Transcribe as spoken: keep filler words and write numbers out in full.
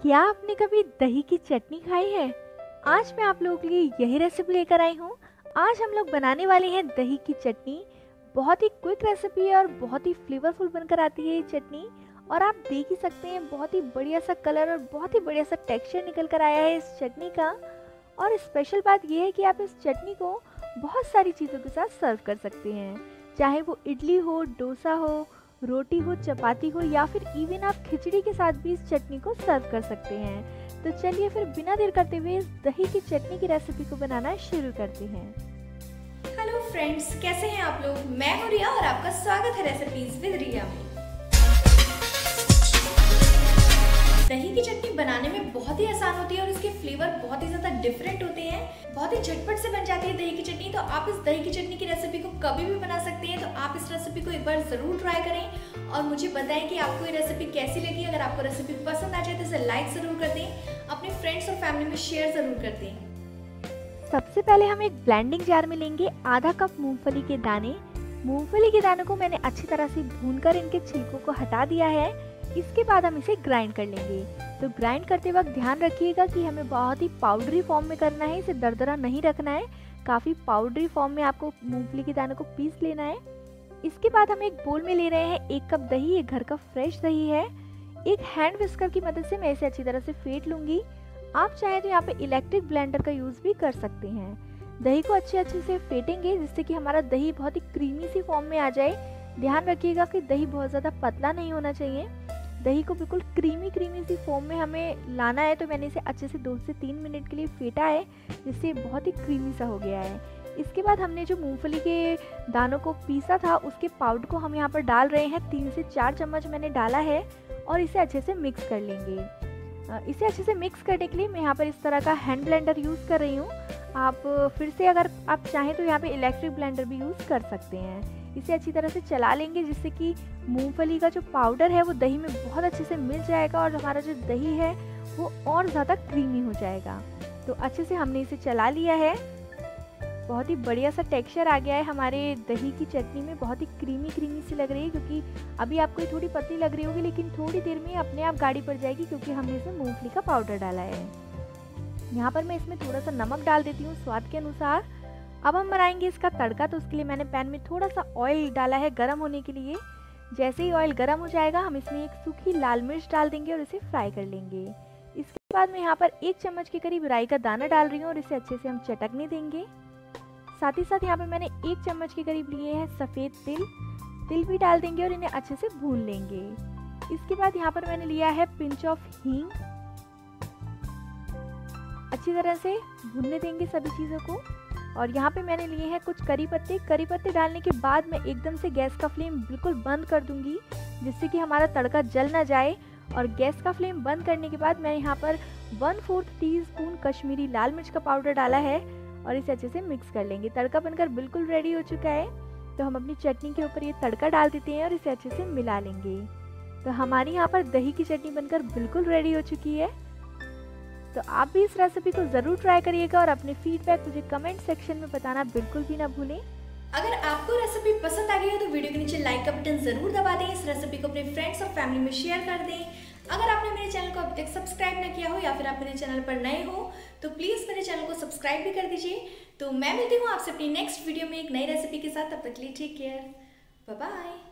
क्या आपने कभी दही की चटनी खाई है? आज मैं आप लोगों के लिए यही रेसिपी लेकर आई हूँ। आज हम लोग बनाने वाले हैं दही की चटनी। बहुत ही क्विक रेसिपी है और बहुत ही फ्लेवरफुल बनकर आती है ये चटनी। और आप देख ही सकते हैं बहुत ही बढ़िया सा कलर और बहुत ही बढ़िया सा टेक्स्चर निकल कर आया है इस चटनी का। और स्पेशल बात यह है कि आप इस चटनी को बहुत सारी चीज़ों के साथ सर्व कर सकते हैं, चाहे वो इडली हो, डोसा हो, रोटी हो, चपाती हो, या फिर इवन आप खिचड़ी के साथ भी इस चटनी को सर्व कर सकते हैं। तो चलिए फिर बिना देर करते हुए इस दही की चटनी की रेसिपी को बनाना शुरू करते हैं। हेलो फ्रेंड्स, कैसे हैं आप लोग? मैं हूँ रिया और आपका स्वागत है रेसिपीज विद रिया में। दही की चटनी बनाने में बहुत ही आसान होती है और इसके फ्लेवर बहुत ही ज़्यादा डिफरेंट होते हैं। बहुत ही झटपट से बन जाती है दही की चटनी। तो आप इस दही की चटनी की रेसिपी को कभी भी बना सकते हैं। तो आप इस रेसिपी को एक बार ज़रूर ट्राई करें और मुझे बताएं कि आपको ये रेसिपी कैसी लगी। अगर आपको रेसिपी पसंद आ जाए तो इसे लाइक ज़रूर कर दें, अपने फ्रेंड्स और फैमिली में शेयर ज़रूर कर दें। सबसे पहले हम एक ब्लेंडिंग जार में लेंगे आधा कप मूँगफली के दाने। मूँगफली के दानों को मैंने अच्छी तरह से भून कर इनके छिलकों को हटा दिया है। इसके बाद हम इसे ग्राइंड कर लेंगे। तो ग्राइंड करते वक्त ध्यान रखिएगा कि हमें बहुत ही पाउडरी फॉर्म में करना है, इसे दरदरा नहीं रखना है। काफ़ी पाउडरी फॉर्म में आपको मूंगफली के दानों को पीस लेना है। इसके बाद हम एक बोल में ले रहे हैं एक कप दही। ये घर का फ्रेश दही है। एक हैंड विस्कर की मदद से मैं इसे अच्छी तरह से फेंट लूँगी। आप चाहें तो यहाँ पर इलेक्ट्रिक ब्लेंडर का यूज़ भी कर सकते हैं। दही को अच्छे अच्छे से फेंटेंगे जिससे कि हमारा दही बहुत ही क्रीमी सी फॉर्म में आ जाए। ध्यान रखिएगा कि दही बहुत ज़्यादा पतला नहीं होना चाहिए। दही को बिल्कुल क्रीमी क्रीमी सी फॉर्म में हमें लाना है। तो मैंने इसे अच्छे से दो से तीन मिनट के लिए फेंटा है जिससे बहुत ही क्रीमी सा हो गया है। इसके बाद हमने जो मूंगफली के दानों को पीसा था उसके पाउडर को हम यहाँ पर डाल रहे हैं। तीन से चार चम्मच मैंने डाला है और इसे अच्छे से मिक्स कर लेंगे। इसे अच्छे से मिक्स करने के लिए मैं यहाँ पर इस तरह का हैंड ब्लेंडर यूज़ कर रही हूँ। आप फिर से अगर आप चाहें तो यहाँ पर इलेक्ट्रिक ब्लेंडर भी यूज़ कर सकते हैं। इसे अच्छी तरह से चला लेंगे जिससे कि मूंगफली का जो पाउडर है वो दही में बहुत अच्छे से मिल जाएगा और हमारा जो दही है वो और ज़्यादा क्रीमी हो जाएगा। तो अच्छे से हमने इसे चला लिया है। बहुत ही बढ़िया सा टेक्सचर आ गया है हमारे दही की चटनी में। बहुत ही क्रीमी क्रीमी सी लग रही है, क्योंकि अभी आपको ये थोड़ी पतली लग रही होगी लेकिन थोड़ी देर में अपने आप गाढ़ी पड़ जाएगी क्योंकि हमने इसमें मूंगफली का पाउडर डाला है। यहाँ पर मैं इसमें थोड़ा सा नमक डाल देती हूँ स्वाद के अनुसार। अब हम बनाएंगे इसका तड़का। तो उसके लिए मैंने पैन में थोड़ा सा ऑयल डाला है गर्म होने के लिए। जैसे ही ऑयल गर्म हो जाएगा हम इसमें एक सूखी लाल मिर्च डाल देंगे और इसे फ्राई कर लेंगे। इसके बाद मैं यहाँ पर एक चम्मच के करीब राई का दाना डाल रही हूँ और इसे अच्छे से हम चटकने देंगे। साथ ही साथ यहाँ पर मैंने एक चम्मच के करीब लिए हैं सफ़ेद तिल। तिल भी डाल देंगे और इन्हें अच्छे से भून लेंगे। इसके बाद यहाँ पर मैंने लिया है पिंच ऑफ हींग। अच्छी तरह से भूनने देंगे सभी चीज़ों को। और यहाँ पे मैंने लिए हैं कुछ करी पत्ते। करी पत्ते डालने के बाद मैं एकदम से गैस का फ्लेम बिल्कुल बंद कर दूँगी जिससे कि हमारा तड़का जल ना जाए। और गैस का फ्लेम बंद करने के बाद मैं यहाँ पर one fourth teaspoon Kashmiri लाल मिर्च का पाउडर डाला है और इसे अच्छे से मिक्स कर लेंगे। तड़का बनकर बिल्कुल रेडी हो चुका है। तो हम अपनी चटनी के ऊपर ये तड़का डाल देते हैं और इसे अच्छे से मिला लेंगे। तो हमारी यहाँ पर दही की चटनी बनकर बिल्कुल रेडी हो चुकी है। तो आप भी इस रेसिपी को ज़रूर ट्राई करिएगा और अपने फीडबैक मुझे कमेंट सेक्शन में बताना बिल्कुल भी ना भूलें। अगर आपको रेसिपी पसंद आ गई हो तो वीडियो के नीचे लाइक का बटन ज़रूर दबा दें। इस रेसिपी को अपने फ्रेंड्स और फैमिली में शेयर कर दें। अगर आपने मेरे चैनल को अब तक सब्सक्राइब ना किया हो या फिर आप मेरे चैनल पर नए हो तो प्लीज़ मेरे चैनल को सब्सक्राइब भी कर दीजिए। तो मैं मिलती हूँ आपसे अपनी नेक्स्ट वीडियो में एक नई रेसिपी के साथ। तब तक के लिए टेक केयर, बाय बाय।